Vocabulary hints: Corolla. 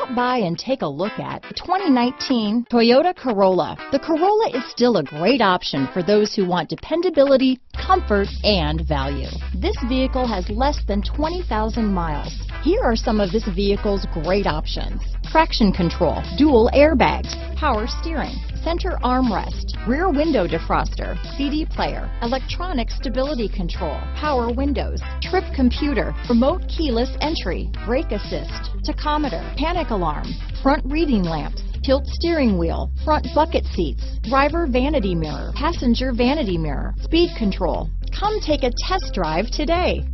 Stop by and take a look at the 2019 Toyota Corolla. The Corolla is still a great option for those who want dependability, comfort, and value. This vehicle has less than 20,000 miles. Here are some of this vehicle's great options: traction control, dual airbags, power steering, center armrest, rear window defroster, CD player, electronic stability control, power windows, trip computer, remote keyless entry, brake assist, tachometer, panic alarm, front reading lamps, tilt steering wheel, front bucket seats, driver vanity mirror, passenger vanity mirror, speed control. Come take a test drive today.